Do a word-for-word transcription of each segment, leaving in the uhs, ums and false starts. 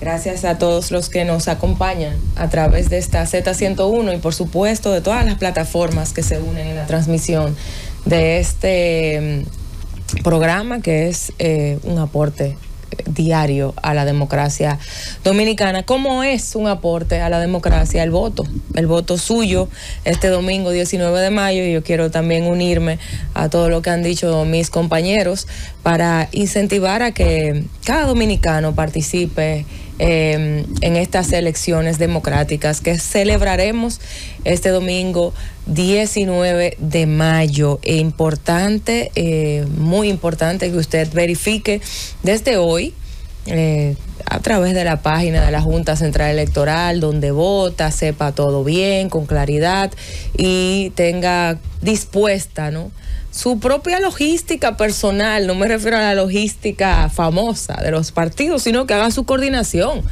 Gracias a todos los que nos acompañan a través de esta Z ciento uno y por supuesto de todas las plataformas que se unen en la transmisión de este programa, que es eh, un aporte diario a la democracia dominicana. ¿Cómo es un aporte a la democracia? El voto, el voto suyo este domingo diecinueve de mayo, y yo quiero también unirme a todo lo que han dicho mis compañeros para incentivar a que cada dominicano participe eh, en estas elecciones democráticas que celebraremos este domingo diecinueve de mayo. E importante, eh, muy importante que usted verifique desde hoy eh, a través de la página de la Junta Central Electoral, donde vota, sepa todo bien, con claridad, y tenga dispuesta, ¿no?, su propia logística personal. No me refiero a la logística famosa de los partidos, sino que haga su coordinación.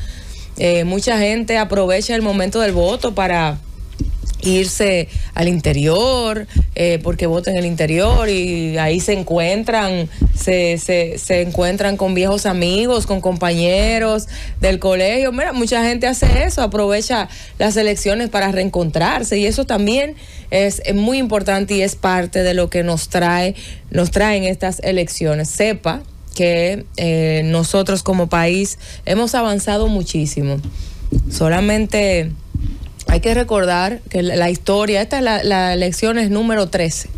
Eh, mucha gente aprovecha el momento del voto para irse al interior, eh, porque votan en el interior y ahí se encuentran, se, se, se encuentran con viejos amigos, con compañeros del colegio. Mira, mucha gente hace eso, aprovecha las elecciones para reencontrarse, y eso también es muy importante y es parte de lo que nos trae, nos traen estas elecciones. Sepa que eh, nosotros como país hemos avanzado muchísimo. Solamente hay que recordar que la historia, esta es la, la elección es número trece,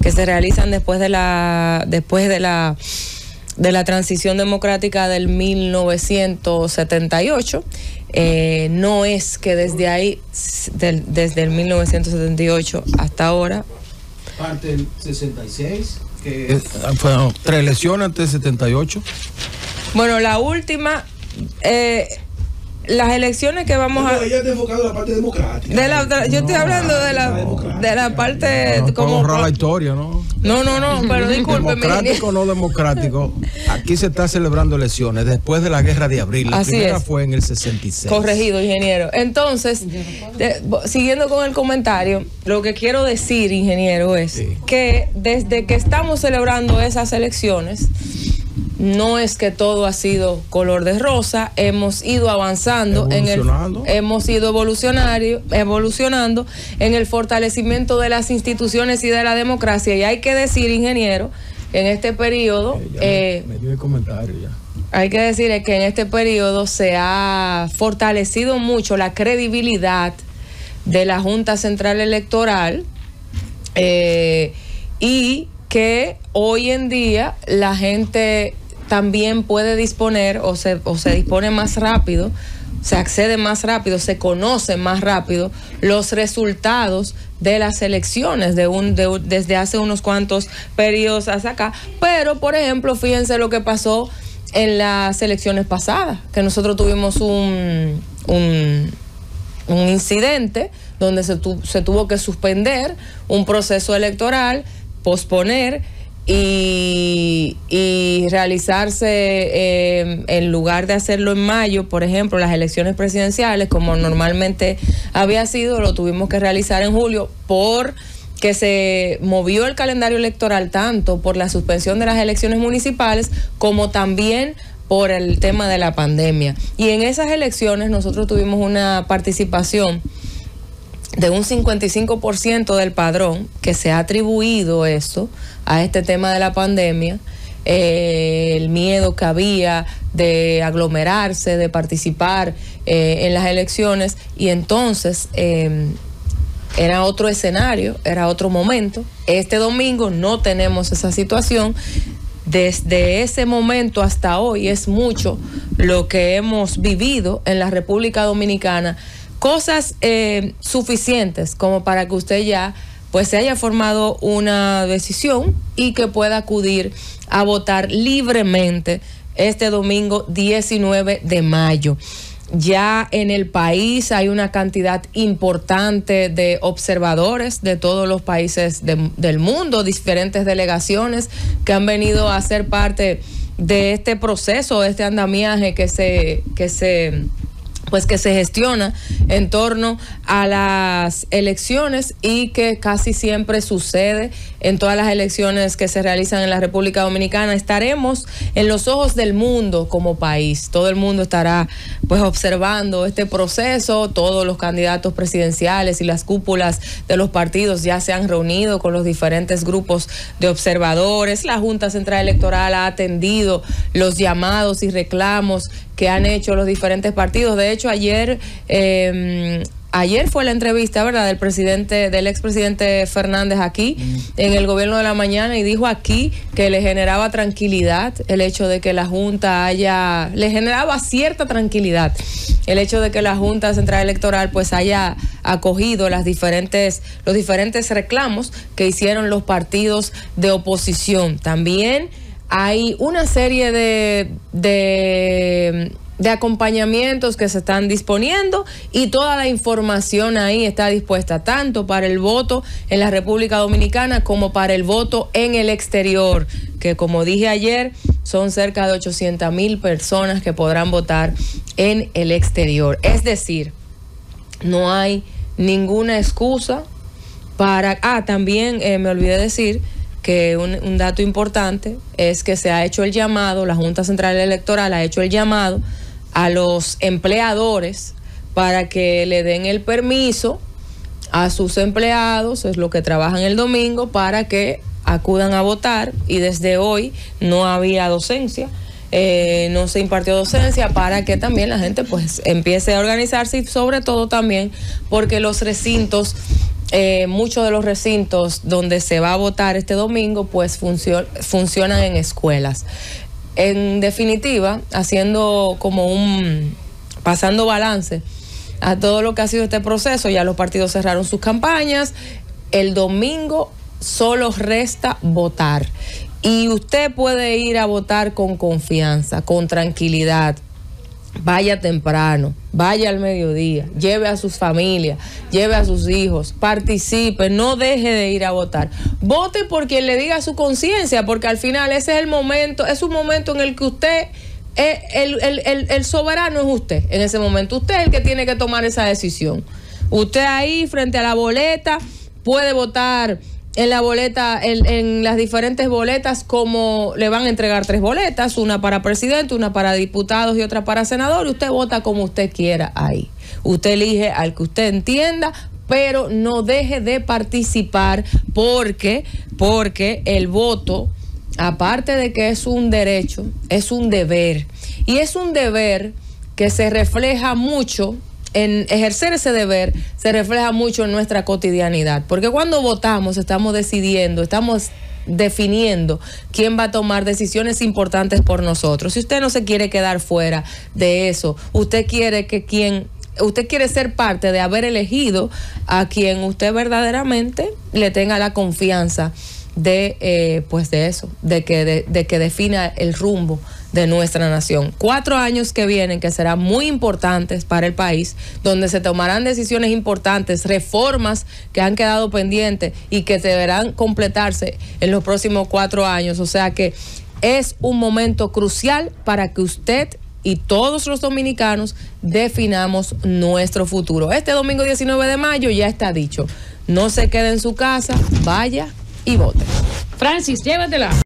que se realizan después de la después de la de la transición democrática del mil novecientos setenta y ocho. Eh, no es que desde ahí, del, desde el mil novecientos setenta y ocho hasta ahora. Parte del sesenta y seis, que es, bueno, tres elecciones antes del setenta y ocho. Bueno, la última. Eh, Las elecciones que vamos a... Ella está enfocada en la parte democrática. De la, de, yo no, estoy hablando de la, la de la parte... No, como honrar la historia, ¿no? No, no, no, pero disculpe. Democrático o no democrático, aquí se está celebrando elecciones después de la Guerra de Abril. La Así primera es. Fue en el sesenta y seis. Corregido, ingeniero. Entonces, de, siguiendo con el comentario, lo que quiero decir, ingeniero, es sí. que desde que estamos celebrando esas elecciones, no es que todo ha sido color de rosa, hemos ido avanzando, en el, hemos ido evolucionario, evolucionando en el fortalecimiento de las instituciones y de la democracia. Y hay que decir, ingeniero, que en este periodo... Eh, me, me dio el comentario ya. Hay que decir que en este periodo se ha fortalecido mucho la credibilidad de la Junta Central Electoral eh, y que hoy en día la gente también puede disponer o se, o se dispone más rápido, se accede más rápido, se conoce más rápido los resultados de las elecciones de un, de, desde hace unos cuantos periodos hasta acá. Pero, por ejemplo, fíjense lo que pasó en las elecciones pasadas, que nosotros tuvimos un, un, un incidente donde se, tu, se tuvo que suspender un proceso electoral, posponer y, y realizarse eh, en lugar de hacerlo en mayo, por ejemplo, las elecciones presidenciales, como normalmente había sido, lo tuvimos que realizar en julio porque se movió el calendario electoral tanto por la suspensión de las elecciones municipales como también por el tema de la pandemia. Y en esas elecciones nosotros tuvimos una participación de un cincuenta y cinco por ciento del padrón, que se ha atribuido eso a este tema de la pandemia, eh, el miedo que había de aglomerarse, de participar eh, en las elecciones, y entonces eh, era otro escenario, era otro momento. Este domingo no tenemos esa situación. Desde ese momento hasta hoy es mucho lo que hemos vivido en la República Dominicana, cosas eh, suficientes como para que usted ya pues se haya formado una decisión y que pueda acudir a votar libremente este domingo diecinueve de mayo. Ya en el país hay una cantidad importante de observadores de todos los países de, del mundo, diferentes delegaciones que han venido a ser parte de este proceso, de este andamiaje que se que se pues que se gestiona en torno a las elecciones y que casi siempre sucede en todas las elecciones que se realizan en la República Dominicana. Estaremos en los ojos del mundo como país. Todo el mundo estará pues observando este proceso. Todos los candidatos presidenciales y las cúpulas de los partidos ya se han reunido con los diferentes grupos de observadores. La Junta Central Electoral ha atendido los llamados y reclamos que han hecho los diferentes partidos. De hecho, ayer eh, ayer fue la entrevista, ¿verdad?, del presidente, del expresidente Fernández aquí en El Gobierno de la Mañana, y dijo aquí que le generaba tranquilidad el hecho de que la Junta haya, le generaba cierta tranquilidad el hecho de que la Junta Central Electoral pues haya acogido las diferentes, los diferentes reclamos que hicieron los partidos de oposición. También hay una serie de, de, de acompañamientos que se están disponiendo, y toda la información ahí está dispuesta, tanto para el voto en la República Dominicana como para el voto en el exterior, que, como dije ayer, son cerca de ochocientas mil personas que podrán votar en el exterior. Es decir, no hay ninguna excusa para... Ah, también eh, me olvidé decir... que un, un dato importante es que se ha hecho el llamado, la Junta Central Electoral ha hecho el llamado a los empleadores para que le den el permiso a sus empleados, es lo que trabajan el domingo, para que acudan a votar. Y desde hoy no había docencia, eh, no se impartió docencia, para que también la gente pues empiece a organizarse, y sobre todo también porque los recintos... Eh, muchos de los recintos donde se va a votar este domingo pues funcio- funcionan en escuelas. En definitiva, haciendo como un... pasando balance a todo lo que ha sido este proceso, ya los partidos cerraron sus campañas. El domingo solo resta votar, y usted puede ir a votar con confianza, con tranquilidad. Vaya temprano, vaya al mediodía, lleve a sus familias, lleve a sus hijos, participe, no deje de ir a votar. Vote por quien le diga su conciencia, porque al final ese es el momento, es un momento en el que usted, el, el, el, el soberano es usted. En ese momento usted es el que tiene que tomar esa decisión. Usted ahí frente a la boleta puede votar en la boleta, en, en las diferentes boletas, como le van a entregar tres boletas, una para presidente, una para diputados y otra para senador, y usted vota como usted quiera ahí. Usted elige al que usted entienda, pero no deje de participar, porque, porque el voto, aparte de que es un derecho, es un deber. Y es un deber que se refleja mucho, en ejercer ese deber se refleja mucho en nuestra cotidianidad, porque cuando votamos estamos decidiendo, estamos definiendo quién va a tomar decisiones importantes por nosotros. Si usted no se quiere quedar fuera de eso, usted quiere que quien, usted quiere ser parte de haber elegido a quien usted verdaderamente le tenga la confianza de eh, pues de eso, de que, de, de que defina el rumbo de nuestra nación. Cuatro años que vienen, que serán muy importantes para el país, donde se tomarán decisiones importantes, reformas que han quedado pendientes y que deberán completarse en los próximos cuatro años. O sea que es un momento crucial para que usted y todos los dominicanos definamos nuestro futuro. Este domingo diecinueve de mayo ya está dicho. No se quede en su casa, vaya y vote. Francis, llévatela.